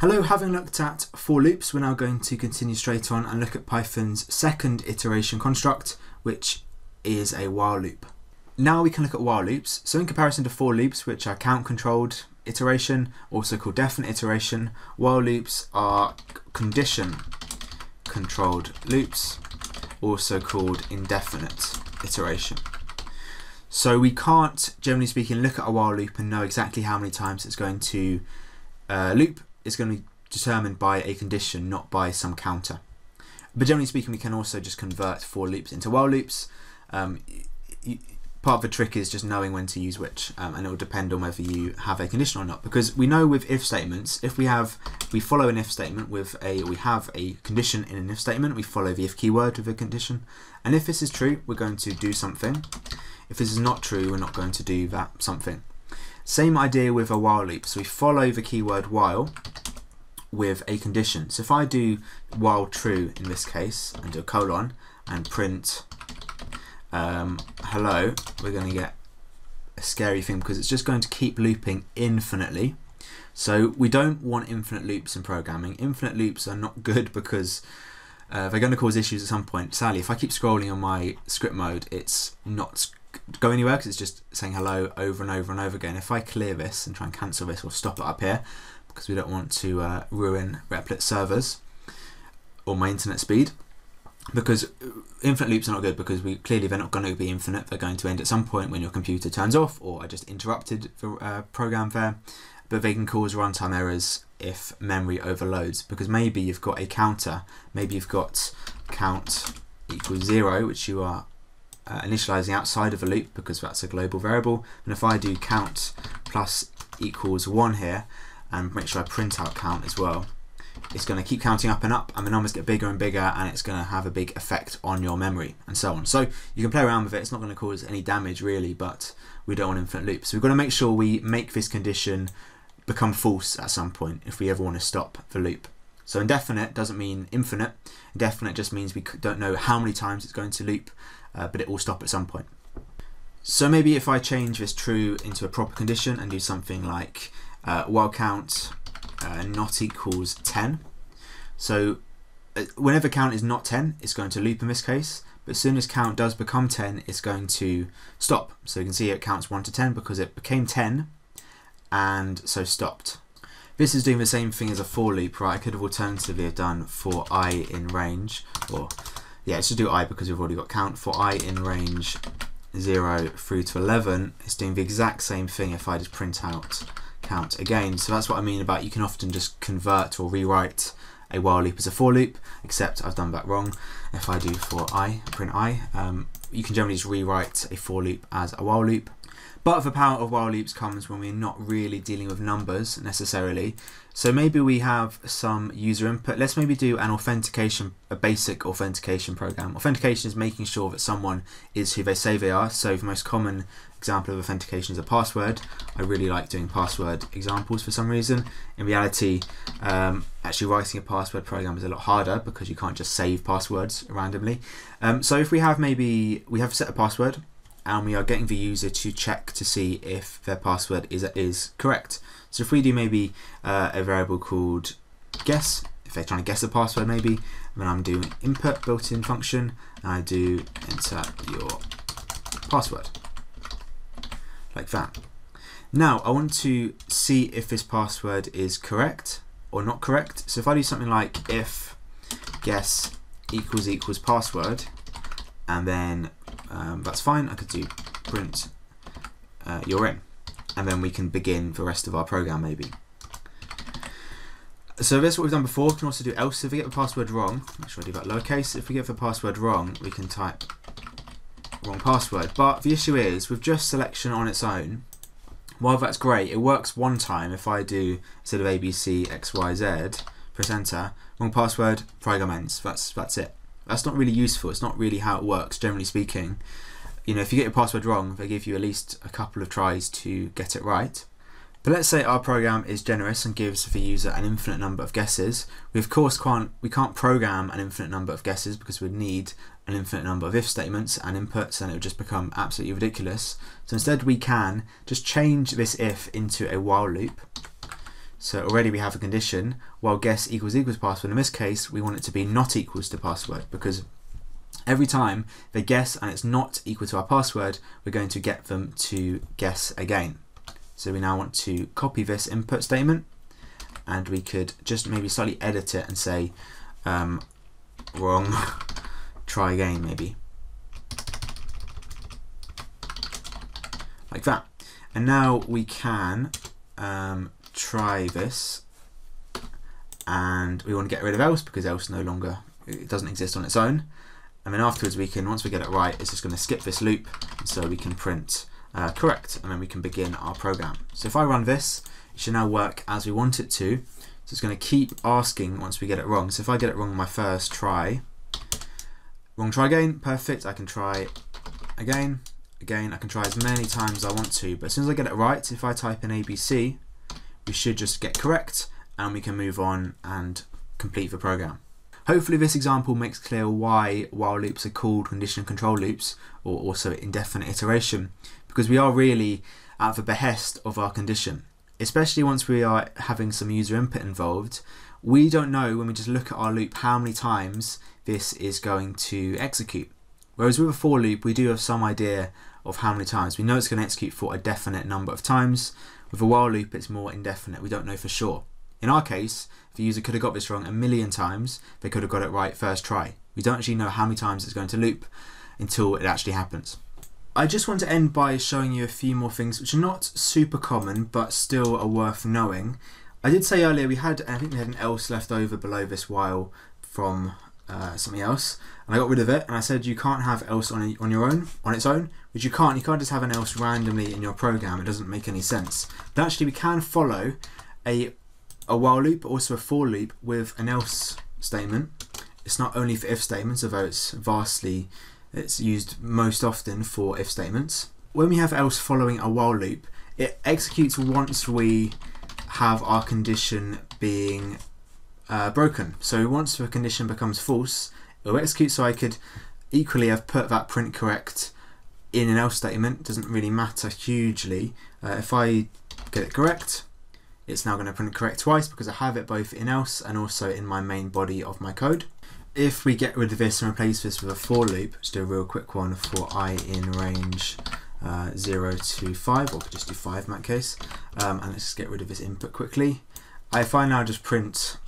Hello, having looked at for loops, we're now going to continue straight on and look at Python's second iteration construct, which is a while loop. Now we can look at while loops. So in comparison to for loops, which are count controlled iteration, also called definite iteration, while loops are condition controlled loops, also called indefinite iteration. So we can't, generally speaking, look at a while loop and know exactly how many times it's going to loop. It's going to be determined by a condition, not by some counter. But generally speaking, we can also just convert for loops into while loops. Part of the trick is just knowing when to use which, and it will depend on whether you have a condition or not. Because we know with if statements, if we follow an if statement with we have a condition in an if statement, we follow the if keyword with a condition. And if this is true, we're going to do something. If this is not true, we're not going to do that something. Same idea with a while loop. So we follow the keyword while with a condition. So if I do while true in this case and do a colon and print hello, we're going to get a scary thing because it's just going to keep looping infinitely. So we don't want infinite loops in programming. Infinite loops are not good because they're going to cause issues at some point. Sadly, if I keep scrolling on my script mode, it's not go anywhere because it's just saying hello over and over and over again. If I clear this and try and cancel this or stop it up here, because we don't want to ruin repl.it servers or my internet speed, because infinite loops are not good because clearly they're not going to be infinite. They're going to end at some point when your computer turns off, or I just interrupted the program there. But they can cause runtime errors if memory overloads, because maybe you've got a counter, maybe you've got count equals 0, which you are initializing outside of a loop because that's a global variable. And if I do count plus equals 1 here and make sure I print out count as well, it's going to keep counting up and the numbers get bigger and bigger, and it's going to have a big effect on your memory and so on. So you can play around with it. It's not going to cause any damage really, but we don't want infinite loops. So we've got to make sure we make this condition become false at some point if we ever want to stop the loop. So indefinite doesn't mean infinite. Indefinite just means we don't know how many times it's going to loop, but it will stop at some point. So maybe if I change this true into a proper condition and do something like while count not equals 10. So whenever count is not 10, it's going to loop in this case. But as soon as count does become 10, it's going to stop. So you can see here it counts 1 to 10 because it became 10 and so stopped. This is doing the same thing as a for loop, right? I could have alternatively have done for I in range, or yeah, let's just do I because we've already got count. For I in range 0 through to 11, it's doing the exact same thing if I just print out count again. So that's what I mean about you can often just convert or rewrite a while loop as a for loop, except I've done that wrong. If I do for I, print I, you can generally just rewrite a for loop as a while loop. But the power of while loops comes when we're not really dealing with numbers necessarily. So maybe we have some user input. Let's maybe do an authentication, a basic authentication program. Authentication is making sure that someone is who they say they are. So the most common example of authentication is a password. I really like doing password examples for some reason. In reality, actually writing a password program is a lot harder because you can't just save passwords randomly. So if we have maybe, we have set a password, and we are getting the user to check to see if their password is correct. So if we do maybe a variable called guess, if they're trying to guess the password maybe, then I'm doing input built-in function, and I do enter your password, like that. Now I want to see if this password is correct or not correct. So if I do something like if guess equals equals password, and then that's fine, I could do print you're in, and then we can begin the rest of our program maybe. So that's what we've done before. We can also do else. If we get the password wrong, make sure I do that lowercase. If we get the password wrong, we can type wrong password. But the issue is with just selection on its own, while that's great, it works one time. If I do instead of ABCXYZ, press enter, wrong password, program ends. That's it. That's not really useful. It's not really how it works, generally speaking. You know, if you get your password wrong, they give you at least a couple of tries to get it right. But let's say our program is generous and gives the user an infinite number of guesses. We of course can't program an infinite number of guesses because we'd need an infinite number of if statements and inputs, and it would just become absolutely ridiculous. So instead we can just change this if into a while loop. So already we have a condition, while guess equals equals password. In this case, we want it to be not equals to password, because every time they guess and it's not equal to our password, we're going to get them to guess again. So we now want to copy this input statement, and we could just maybe slightly edit it and say wrong, try again maybe. Like that. And now we can try this, and we want to get rid of else, because else no longer, it doesn't exist on its own. And then afterwards we can, once we get it right, it's just going to skip this loop, so we can print correct, and then we can begin our program. So if I run this, it should now work as we want it to. So it's going to keep asking once we get it wrong. So if I get it wrong on my first try, wrong try again, perfect, I can try again. Again, I can try as many times as I want to, but as soon as I get it right, if I type in ABC, we should just get correct, and we can move on and complete the program. Hopefully this example makes clear why while loops are called conditional control loops, or also indefinite iteration, because we are really at the behest of our condition. Especially once we are having some user input involved, we don't know when we just look at our loop how many times this is going to execute. Whereas with a for loop, we do have some idea of how many times. We know it's going to execute for a definite number of times. With a while loop, it's more indefinite. We don't know for sure. In our case, the user could have got this wrong 1,000,000 times. They could have got it right first try. We don't actually know how many times it's going to loop until it actually happens. I just want to end by showing you a few more things which are not super common, but still are worth knowing. I did say earlier I think we had an else left over below this while from something else, and I got rid of it, and I said you can't have else on its own, which you can't. You can't just have an else randomly in your program. It doesn't make any sense. But actually, we can follow a while loop, also a for loop, with an else statement. It's not only for if statements, although it's used most often for if statements. When we have else following a while loop, it executes once we have our condition being broken. So once the condition becomes false, it will execute. So I could equally have put that print correct in an else statement. It doesn't really matter hugely. If I get it correct, it's now going to print correct twice, because I have it both in else and also in my main body of my code. If we get rid of this and replace this with a for loop, let's do a real quick one for I in range 0 to 5, or just do 5 in that case, and let's just get rid of this input quickly. If I now just print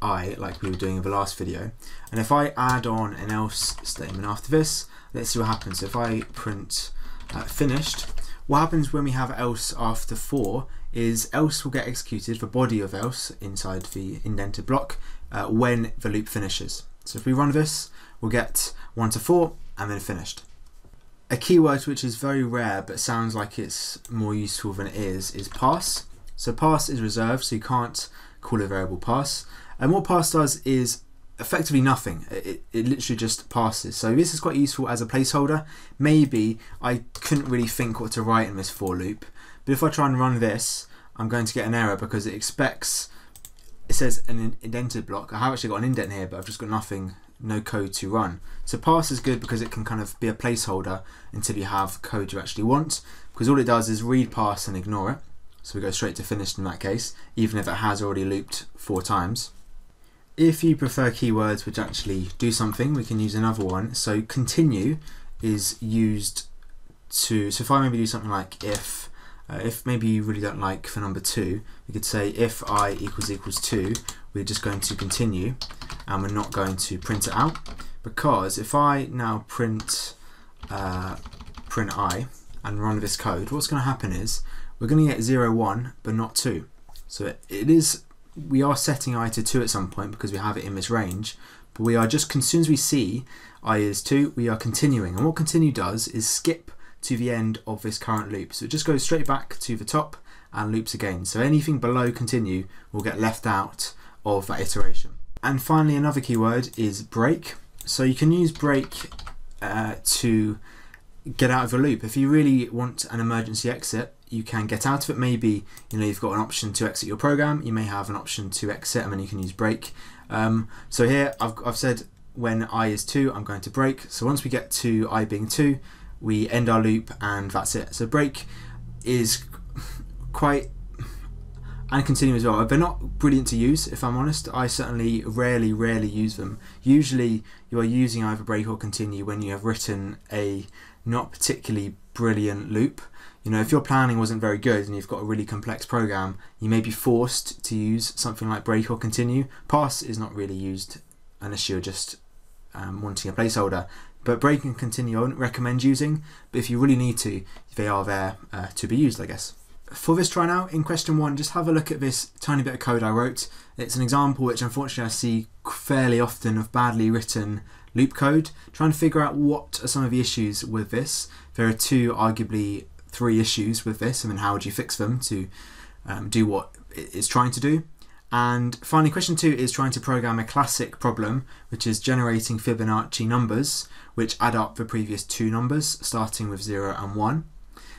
I, like we were doing in the last video, and if I add on an else statement after this, let's see what happens. So if I print finished, what happens when we have else after for is else will get executed, the body of else inside the indented block, when the loop finishes. So if we run this, we'll get 1 to 4 and then finished. A keyword which is very rare but sounds like it's more useful than it is pass. So pass is reserved, so you can't call a variable pass. And what pass does is effectively nothing. It literally just passes. So this is quite useful as a placeholder. Maybe I couldn't really think what to write in this for loop, but if I try and run this, I'm going to get an error because it expects, it says an indented block. I have actually got an indent here, but I've just got nothing, no code to run. So pass is good because it can kind of be a placeholder until you have code you actually want, because all it does is read pass and ignore it. So we go straight to finished in that case, even if it has already looped 4 times. If you prefer keywords which actually do something, we can use another one. So continue is used to, so if I maybe do something like if maybe you really don't like for number 2, we could say if I equals equals 2, we're just going to continue and we're not going to print it out, because if I now print print I and run this code, what's going to happen is we're going to get 0, 1, but not 2. So we are setting I to 2 at some point because we have it in this range, but we are just, as soon as we see I is 2, we are continuing. And what continue does is skip to the end of this current loop. So it just goes straight back to the top and loops again. So anything below continue will get left out of that iteration. And finally, another keyword is break. So you can use break to get out of a loop. If you really want an emergency exit, you can get out of it. Maybe you've got an option to exit your program. You may have an option to exit, and then you can use break. So here I've said when I is 2, I'm going to break. So once we get to I being 2, we end our loop, and that's it. So break is quite and Continuum as well. They're not brilliant to use, if I'm honest. I certainly rarely use them. Usually you are using either break or continue when you have written a not particularly brilliant loop. You know, if your planning wasn't very good and you've got a really complex program, you may be forced to use something like break or continue. Pass is not really used unless you're just wanting a placeholder. But break and continue I wouldn't recommend using, but if you really need to, they are there to be used, I guess. For this try now, in question one, just have a look at this tiny bit of code I wrote. It's an example which unfortunately I see fairly often of badly written loop code. Try and figure out what are some of the issues with this. There are two, arguably three issues with this, and then how would you fix them to do what it's trying to do. And finally, question two is trying to program a classic problem, which is generating Fibonacci numbers, which add up the previous two numbers, starting with 0 and 1.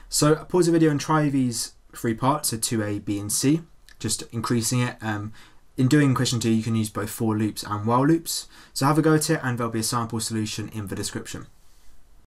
So pause the video and try these three parts, so 2A, B, and C, just increasing it. In doing question two, you can use both for loops and while loops. So have a go at it, and there'll be a sample solution in the description.